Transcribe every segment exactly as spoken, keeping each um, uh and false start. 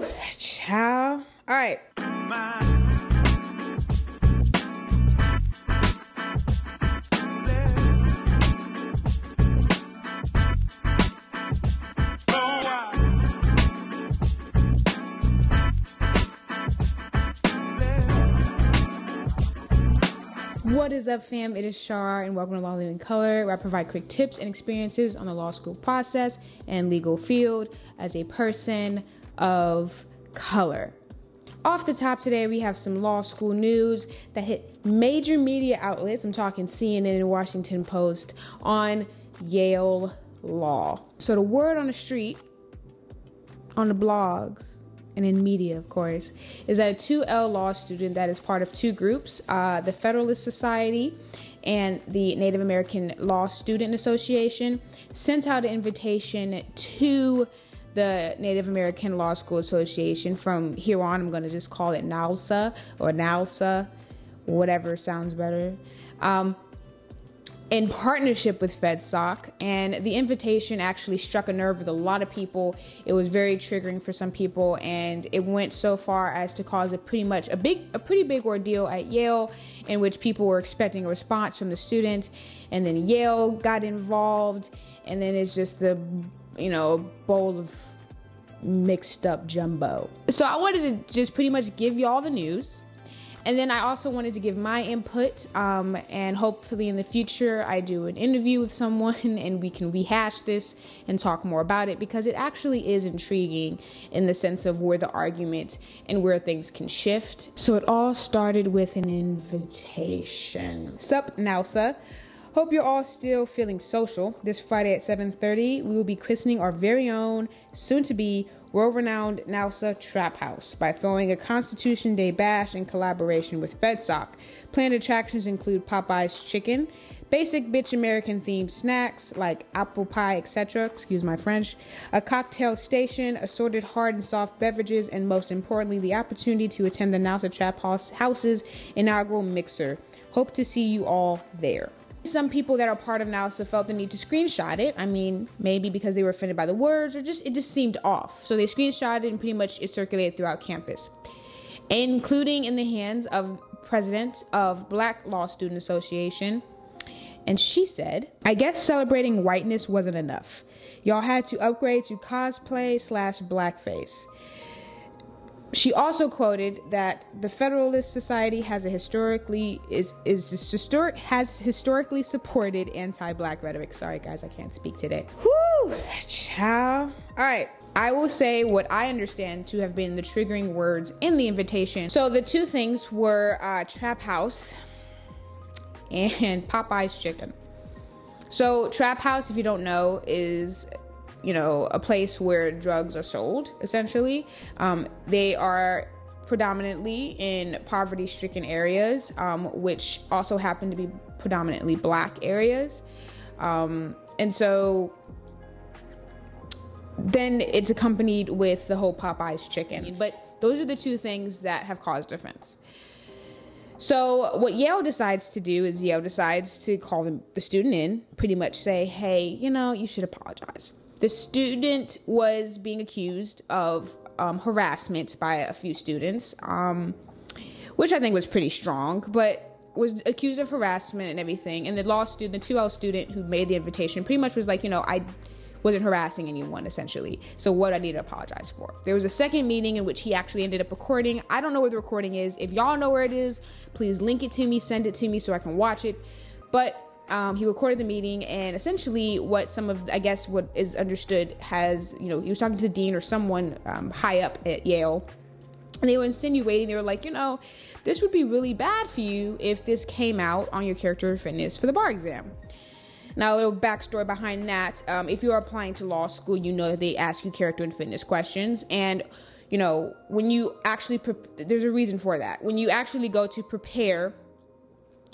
Woo, child. All right. What is up, fam? It is Shar, and welcome to Law Living Color, where I provide quick tips and experiences on the law school process and legal field as a person of color. Off the top today, we have some law school news that hit major media outlets. I'm talking C N N and Washington Post on Yale Law. So the word on the street, on the blogs, and in media, of course, is that a two L law student that is part of two groups, uh, the Federalist Society and the Native American Law Student Association, sent out an invitation to the Native American Law School Association. From here on, I'm going to just call it NALSA or NALSA, whatever sounds better, um, in partnership with FedSoc, and the invitation actually struck a nerve with a lot of people. It was very triggering for some people, and it went so far as to cause a pretty much a big, a pretty big ordeal at Yale, in which people were expecting a response from the student, and then Yale got involved, and then it's just the, you know, bowl of mixed up jumbo. So I wanted to just pretty much give y'all the news. And then I also wanted to give my input, um, and hopefully in the future I do an interview with someone and we can rehash this and talk more about it, because it actually is intriguing in the sense of where the argument and where things can shift. So it all started with an invitation. Sup, NALSA. Hope you're all still feeling social. This Friday at seven thirty, we will be christening our very own, soon-to-be, world-renowned NALSA Trap House by throwing a Constitution Day bash in collaboration with FedSoc. Planned attractions include Popeye's Chicken, basic bitch American-themed snacks like apple pie, et cetera, excuse my French, a cocktail station, assorted hard and soft beverages, and most importantly, the opportunity to attend the NALSA Trap House House's inaugural mixer. Hope to see you all there. Some people that are part of NALSA felt the need to screenshot it. I mean, maybe because they were offended by the words, or just it just seemed off. So they screenshotted it, and pretty much it circulated throughout campus, including in the hands of president of Black Law Student Association. And she said, I guess celebrating whiteness wasn't enough. Y'all had to upgrade to cosplay slash blackface. She also quoted that the Federalist Society has a historically is is historic has historically supported anti-black rhetoric. Sorry guys, I can't speak today. Whoo, child. All right, I will say what I understand to have been the triggering words in the invitation. So the two things were uh, Trap House and Popeye's Chicken. So Trap House, if you don't know, is, you know, a place where drugs are sold, essentially. Um, they are predominantly in poverty-stricken areas, um, which also happen to be predominantly black areas. Um, and so then it's accompanied with the whole Popeye's Chicken. But those are the two things that have caused offense. So what Yale decides to do is Yale decides to call the, the student in, pretty much say, hey, you know, you should apologize. The student was being accused of um, harassment by a few students, um, which I think was pretty strong, but was accused of harassment and everything. And the law student, the two L student who made the invitation, pretty much was like, you know, I wasn't harassing anyone, essentially. So what do I need to apologize for? There was a second meeting in which he actually ended up recording. I don't know where the recording is. If y'all know where it is, please link it to me, send it to me so I can watch it. But Um, he recorded the meeting, and essentially what some of, I guess, what is understood has, you know, he was talking to the dean or someone um, high up at Yale, and they were insinuating, they were like, you know, this would be really bad for you if this came out on your character of fitness for the bar exam. Now, a little backstory behind that, um, if you are applying to law school, you know that they ask you character and fitness questions, and, you know, when you actually, pre- there's a reason for that. When you actually go to prepare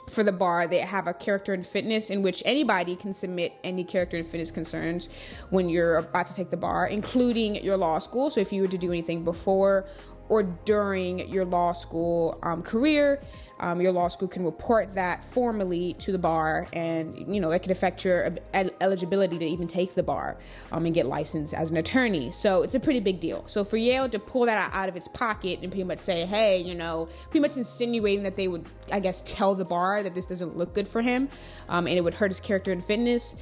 for the bar, they have a character and fitness in which anybody can submit any character and fitness concerns when you're about to take the bar, including your law school. So if you were to do anything before or during your law school um, career. Um, your law school can report that formally to the bar, and, you know, it could affect your el- eligibility to even take the bar um, and get licensed as an attorney. So it's a pretty big deal. So for Yale to pull that out of its pocket and pretty much say, hey, you know, pretty much insinuating that they would, I guess, tell the bar that this doesn't look good for him um, and it would hurt his character and fitness.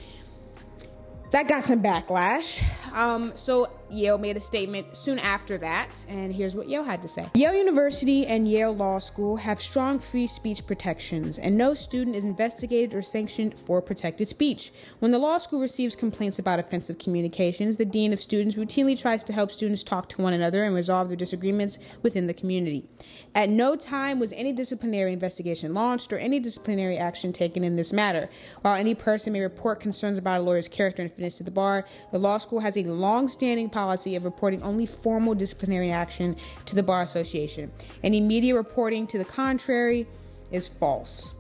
That got some backlash. Um, so Yale made a statement soon after that, and here's what Yale had to say. Yale University and Yale Law School have strong free speech protections, and no student is investigated or sanctioned for protected speech. When the law school receives complaints about offensive communications, the dean of students routinely tries to help students talk to one another and resolve their disagreements within the community. At no time was any disciplinary investigation launched or any disciplinary action taken in this matter. While any person may report concerns about a lawyer's character and to the bar, the law school has a long-standing policy of reporting only formal disciplinary action to the Bar Association. Any media reporting to the contrary is false.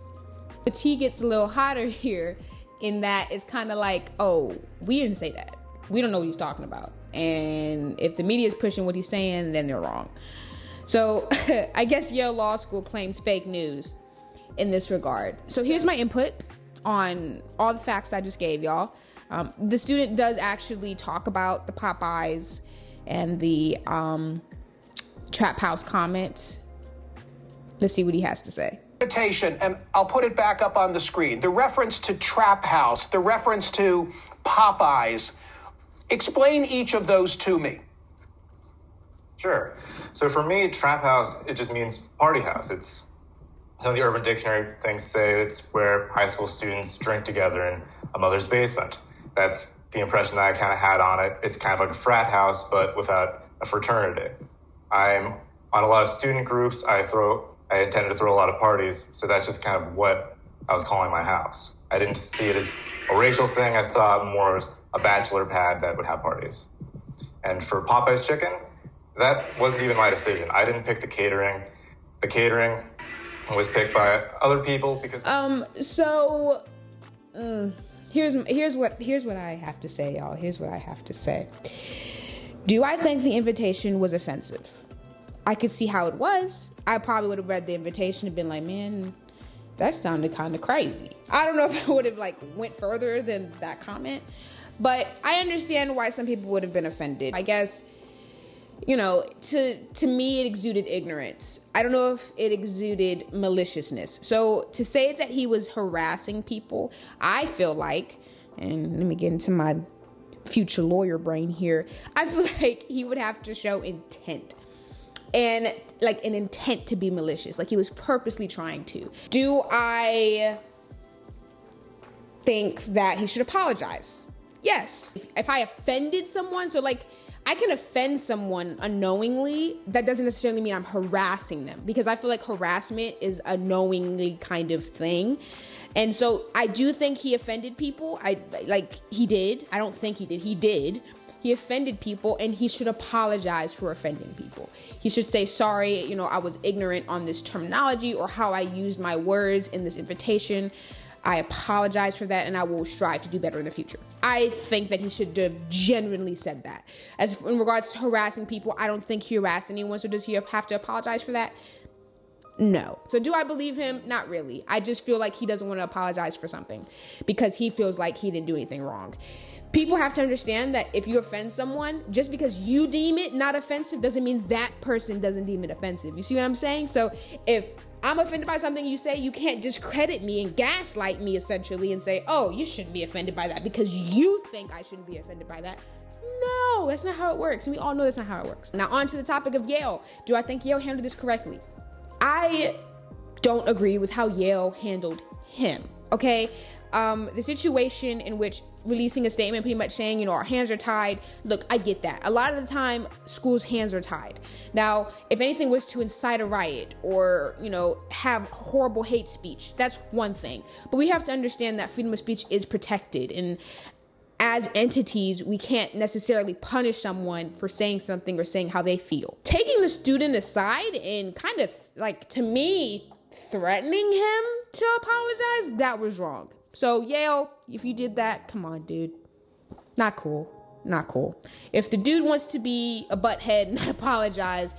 The tea gets a little hotter here, in that it's kind of like, oh, we didn't say that. We don't know what he's talking about. And if the media is pushing what he's saying, then they're wrong. So I guess Yale Law School claims fake news in this regard. So here's my input on all the facts I just gave y'all. Um, the student does actually talk about the Popeyes and the um, trap house comment. Let's see what he has to say. And I'll put it back up on the screen. The reference to trap house, the reference to Popeyes. Explain each of those to me. Sure. So for me, trap house, it just means party house. It's some of the Urban Dictionary things say it's where high school students drink together in a mother's basement. That's the impression that I kind of had on it. It's kind of like a frat house, but without a fraternity. I'm on a lot of student groups. I throw, I intended to throw a lot of parties. So that's just kind of what I was calling my house. I didn't see it as a racial thing. I saw it more as a bachelor pad that would have parties. And for Popeye's Chicken, that wasn't even my decision. I didn't pick the catering. The catering was picked by other people because... Um, so... Mm. Here's here's what here's what I have to say, y'all. Here's what I have to say. Do I think the invitation was offensive? I could see how it was. I probably would have read the invitation and been like, man, that sounded kind of crazy. I don't know if I would have like went further than that comment, but I understand why some people would have been offended. I guess, you know, to to me, it exuded ignorance. I don't know if it exuded maliciousness. So to say that he was harassing people, I feel like, and let me get into my future lawyer brain here, I feel like he would have to show intent, and like an intent to be malicious. Like he was purposely trying to. Do I think that he should apologize? Yes. If, if I offended someone, so like, I can offend someone unknowingly. That doesn't necessarily mean I'm harassing them, because I feel like harassment is a knowingly kind of thing. And so I do think he offended people. I like he did. I don't think he did. He did. He offended people, and he should apologize for offending people. He should say, sorry, you know, I was ignorant on this terminology or how I used my words in this invitation. I apologize for that, and I will strive to do better in the future. I think that he should have genuinely said that. As in regards to harassing people, I don't think he harassed anyone, so does he have to apologize for that? No. So do I believe him? Not really. I just feel like he doesn't want to apologize for something because he feels like he didn't do anything wrong. People have to understand that if you offend someone, just because you deem it not offensive doesn't mean that person doesn't deem it offensive. You see what I'm saying? So if I'm offended by something you say, you can't discredit me and gaslight me essentially and say, oh, you shouldn't be offended by that because you think I shouldn't be offended by that. No, that's not how it works. And we all know that's not how it works. Now on to the topic of Yale. Do I think Yale handled this correctly? I don't agree with how Yale handled him, okay? Um, the situation in which releasing a statement pretty much saying, you know, our hands are tied. Look, I get that. A lot of the time, schools' hands are tied. Now, if anything was to incite a riot or, you know, have horrible hate speech, that's one thing. But we have to understand that freedom of speech is protected. And as entities, we can't necessarily punish someone for saying something or saying how they feel. Taking the student aside and kind of, like, to me, threatening him to apologize, that was wrong. So Yale, if you did that, come on, dude. Not cool. Not cool. If the dude wants to be a butthead and apologize,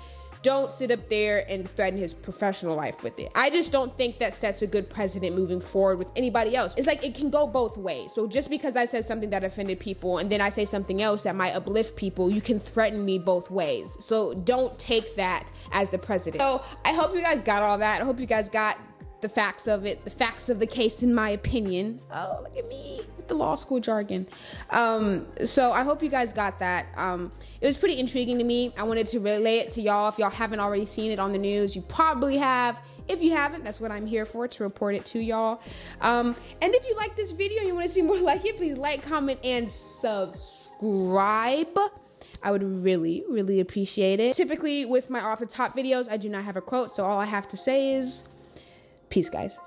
Don't sit up there and threaten his professional life with it. I just don't think that sets a good precedent moving forward with anybody else. It's like it can go both ways. So just because I said something that offended people and then I say something else that might uplift people, you can threaten me both ways. So don't take that as the precedent. So I hope you guys got all that. I hope you guys got the facts of it, the facts of the case, in my opinion. Oh, look at me with the law school jargon. Um, so I hope you guys got that. Um, it was pretty intriguing to me. I wanted to relay it to y'all. If y'all haven't already seen it on the news, you probably have. If you haven't, that's what I'm here for, to report it to y'all. Um, and if you like this video and you want to see more like it, please like, comment, and subscribe. I would really, really appreciate it. Typically, with my off the top videos, I do not have a quote, so all I have to say is, peace, guys.